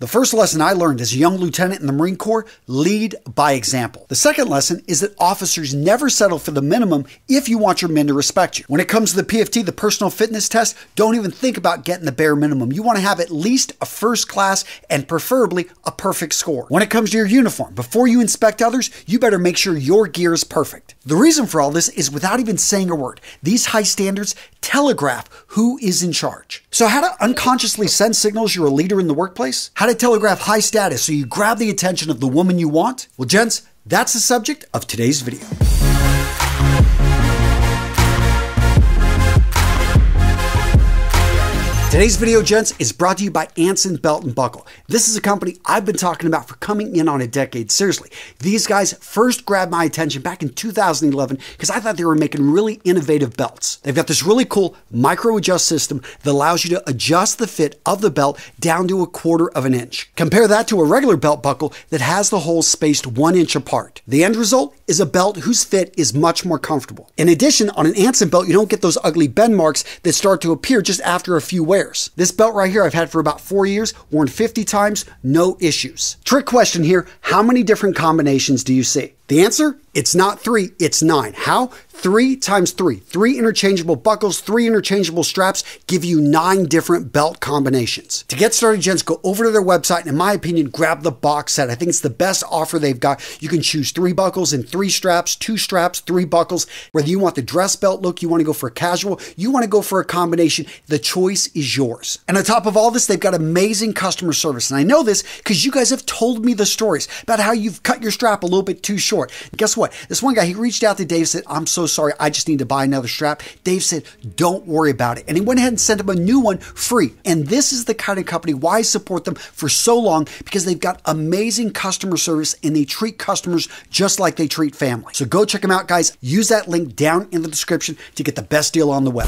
The first lesson I learned as a young lieutenant in the Marine Corps, lead by example. The second lesson is that officers never settle for the minimum if you want your men to respect you. When it comes to the PFT, the personal fitness test, don't even think about getting the bare minimum. You want to have at least a first class and preferably a perfect score. When it comes to your uniform, before you inspect others, you better make sure your gear is perfect. The reason for all this is without even saying a word, these high standards telegraph who is in charge. So how to unconsciously send signals you're a leader in the workplace? How to telegraph high status so you grab the attention of the woman you want? Well, gents, that's the subject of today's video. Today's video, gents, is brought to you by Anson Belt and Buckle. This is a company I've been talking about for coming in on a decade. Seriously, these guys first grabbed my attention back in 2011 because I thought they were making really innovative belts. They've got this really cool micro adjust system that allows you to adjust the fit of the belt down to 1/4 of an inch. Compare that to a regular belt buckle that has the holes spaced 1 inch apart. The end result is a belt whose fit is much more comfortable. In addition, on an Anson belt, you don't get those ugly bend marks that start to appear just after a few wears. This belt right here I've had for about 4 years, worn 50 times, no issues. Trick question here, how many different combinations do you see? The answer, it's not 3, it's 9. How? 3 times 3. 3 interchangeable buckles, 3 interchangeable straps give you 9 different belt combinations. To get started, gents, go over to their website and in my opinion, grab the box set. I think it's the best offer they've got. You can choose 3 buckles and 3 straps, 2 straps, 3 buckles. Whether you want the dress belt look, you want to go for a casual, you want to go for a combination, the choice is yours. And on top of all this, they've got amazing customer service. And I know this because you guys have told me the stories about how you've cut your strap a little bit too short. Guess what? This one guy, he reached out to Dave and said, I'm so sorry, I just need to buy another strap. Dave said, don't worry about it. And he went ahead and sent him a new one free. And this is the kind of company why I support them for so long, because they've got amazing customer service and they treat customers just like they treat family. So go check them out, guys. Use that link down in the description to get the best deal on the web.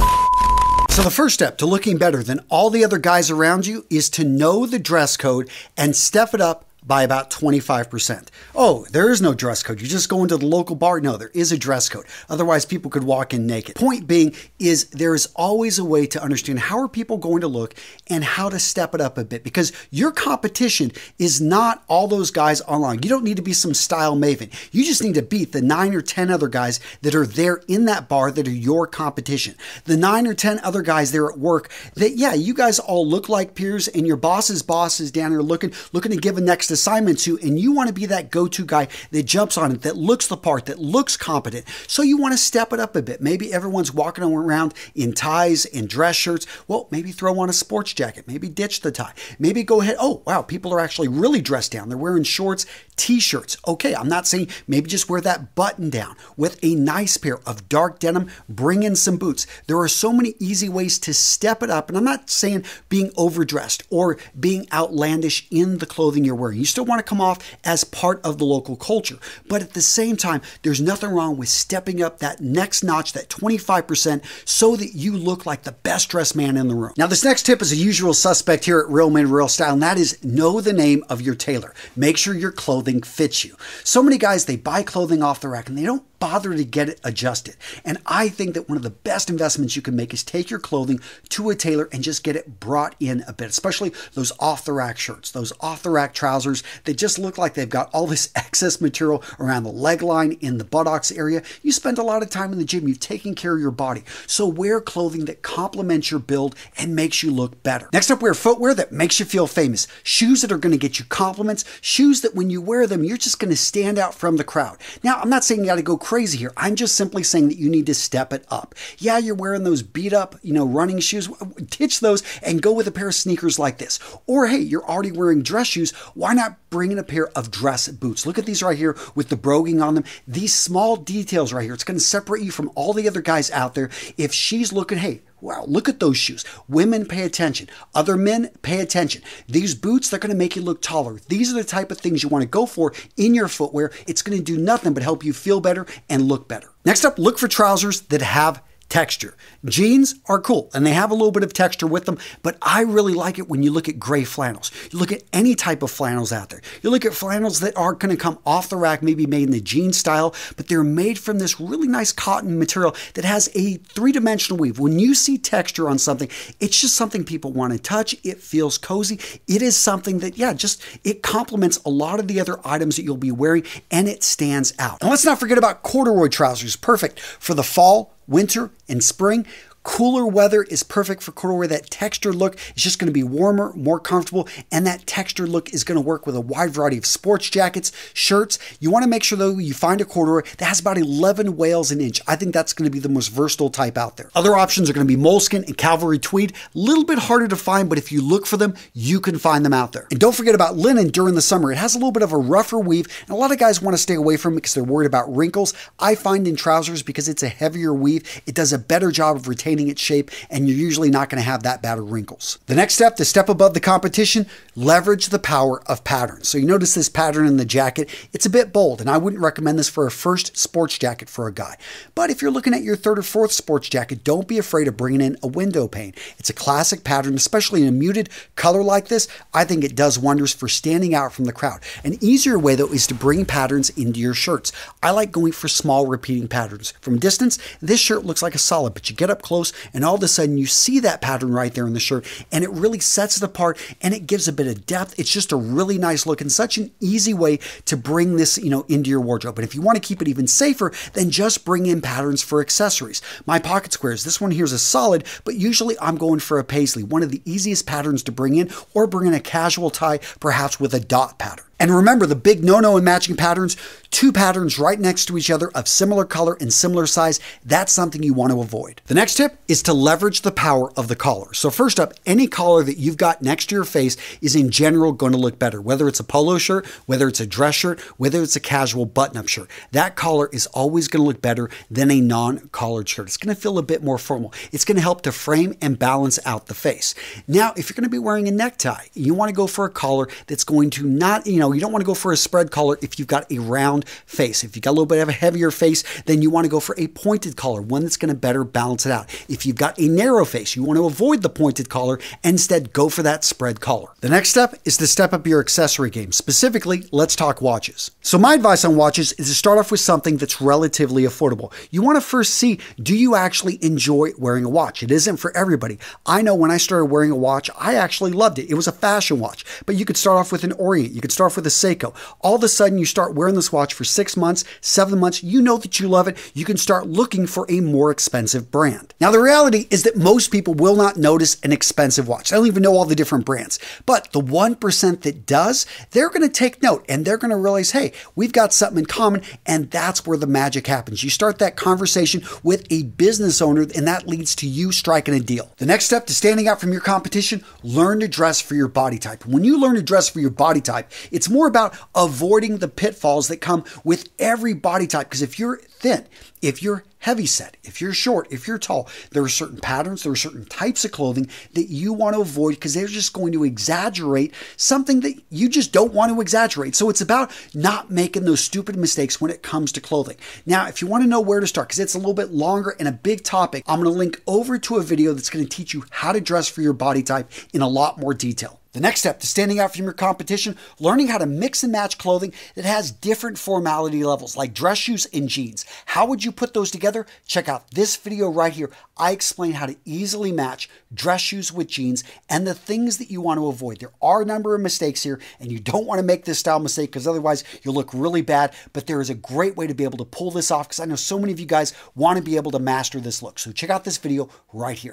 So the first step to looking better than all the other guys around you is to know the dress code and step it up by about 25%. Oh, there is no dress code. You just go into the local bar. No, there is a dress code. Otherwise, people could walk in naked. Point being is there is always a way to understand how are people going to look and how to step it up a bit, because your competition is not all those guys online. You don't need to be some style maven. You just need to beat the 9 or 10 other guys that are there in that bar that are your competition. The 9 or 10 other guys there at work that, yeah, you guys all look like peers and your boss's boss is down there looking to give a next assignment to, and you want to be that go-to guy that jumps on it, that looks the part, that looks competent. So you want to step it up a bit. Maybe everyone's walking around in ties and dress shirts. Well, maybe throw on a sports jacket, maybe ditch the tie, maybe go ahead. Oh, wow, people are actually really dressed down. They're wearing shorts, t-shirts. Okay, I'm not saying maybe just wear that button down with a nice pair of dark denim, bring in some boots. There are so many easy ways to step it up, and I'm not saying being overdressed or being outlandish in the clothing you're wearing. You still want to come off as part of the local culture. But at the same time, there's nothing wrong with stepping up that next notch, that 25%, so that you look like the best dressed man in the room. Now, this next tip is a usual suspect here at Real Men Real Style, and that is know the name of your tailor. Make sure your clothing fits you. So many guys, they buy clothing off the rack and they don't bother to get it adjusted. And I think that one of the best investments you can make is take your clothing to a tailor and just get it brought in a bit, especially those off-the-rack shirts, those off-the-rack trousers that just look like they've got all this excess material around the leg line, in the buttocks area. You spend a lot of time in the gym, you've taken care of your body. So wear clothing that complements your build and makes you look better. Next up, wear footwear that makes you feel famous. Shoes that are going to get you compliments, shoes that when you wear them, you're just going to stand out from the crowd. Now, I'm not saying you got to go crazy here. I'm just simply saying that you need to step it up. Yeah, you're wearing those beat up, running shoes. Ditch those and go with a pair of sneakers like this. Or hey, you're already wearing dress shoes. Why not bring in a pair of dress boots? Look at these right here with the broguing on them. These small details right here, it's going to separate you from all the other guys out there. If she's looking, hey, wow, look at those shoes. Women, pay attention. Other men, pay attention. These boots, they're going to make you look taller. These are the type of things you want to go for in your footwear. It's going to do nothing but help you feel better and look better. Next up, look for trousers that have texture. Jeans are cool and they have a little bit of texture with them, but I really like it when you look at gray flannels. You look at any type of flannels out there. You look at flannels that are going to come off the rack, maybe made in the jean style, but they're made from this really nice cotton material that has a three-dimensional weave. When you see texture on something, it's just something people want to touch. It feels cozy. It is something that, yeah, just it complements a lot of the other items that you'll be wearing, and it stands out. Now, let's not forget about corduroy trousers. Perfect for the fall, winter, and spring. Cooler weather is perfect for corduroy. That textured look is just going to be warmer, more comfortable, and that textured look is going to work with a wide variety of sports jackets, shirts. You want to make sure, though, you find a corduroy that has about 11 whales an inch. I think that's going to be the most versatile type out there. Other options are going to be moleskin and cavalry tweed. A little bit harder to find, but if you look for them, you can find them out there. And don't forget about linen during the summer. It has a little bit of a rougher weave, and a lot of guys want to stay away from it because they're worried about wrinkles. I find in trousers, because it's a heavier weave, it does a better job of retaining its shape, and you're usually not going to have that bad of wrinkles. The next step, the step above the competition, leverage the power of patterns. So you notice this pattern in the jacket, it's a bit bold, and I wouldn't recommend this for a first sports jacket for a guy. But if you're looking at your third or fourth sports jacket, don't be afraid of bringing in a window pane. It's a classic pattern, especially in a muted color like this. I think it does wonders for standing out from the crowd. An easier way, though, is to bring patterns into your shirts. I like going for small repeating patterns. From distance, this shirt looks like a solid, but you get up close and all of a sudden you see that pattern right there in the shirt, and it really sets it apart and it gives a bit of depth. It's just a really nice look and such an easy way to bring this, you know, into your wardrobe. But if you want to keep it even safer, then just bring in patterns for accessories. My pocket squares, this one here is a solid, but usually I'm going for a paisley, one of the easiest patterns to bring in, or bring in a casual tie, perhaps with a dot pattern. And remember, the big no-no in matching patterns, two patterns right next to each other of similar color and similar size, that's something you want to avoid. The next tip is to leverage the power of the collar. So first up, any collar that you've got next to your face is in general going to look better, whether it's a polo shirt, whether it's a dress shirt, whether it's a casual button-up shirt. That collar is always going to look better than a non-collared shirt. It's going to feel a bit more formal. It's going to help to frame and balance out the face. Now, if you're going to be wearing a necktie, you want to go for a collar that's going to not, you know, you don't want to go for a spread collar if you've got a round face. If you've got a little bit of a heavier face, then you want to go for a pointed collar, one that's going to better balance it out. If you've got a narrow face, you want to avoid the pointed collar and instead go for that spread collar. The next step is to step up your accessory game. Specifically, let's talk watches. So my advice on watches is to start off with something that's relatively affordable. You want to first see, do you actually enjoy wearing a watch? It isn't for everybody. I know when I started wearing a watch, I actually loved it. It was a fashion watch, but you could start off with an Orient. You could start off with a Seiko. All of a sudden you start wearing this watch for 6 months, 7 months, you know that you love it. You can start looking for a more expensive brand. Now the reality is that most people will not notice an expensive watch. I don't even know all the different brands, but the 1% that does, they're going to take note and they're going to realize, hey, we've got something in common, and that's where the magic happens. You start that conversation with a business owner and that leads to you striking a deal. The next step to standing out from your competition, learn to dress for your body type. When you learn to dress for your body type, it's more about avoiding the pitfalls that come with every body type. Because if you're thin, if you're heavy set, if you're short, if you're tall, there are certain patterns, there are certain types of clothing that you want to avoid because they're just going to exaggerate something that you just don't want to exaggerate. So it's about not making those stupid mistakes when it comes to clothing. Now, if you want to know where to start, because it's a little bit longer and a big topic, I'm going to link over to a video that's going to teach you how to dress for your body type in a lot more detail. The next step to standing out from your competition, learning how to mix and match clothing that has different formality levels, like dress shoes and jeans. How would you put those together? Check out this video right here. I explain how to easily match dress shoes with jeans and the things that you want to avoid. There are a number of mistakes here, and you don't want to make this style mistake because otherwise you'll look really bad, but there is a great way to be able to pull this off because I know so many of you guys want to be able to master this look. So check out this video right here.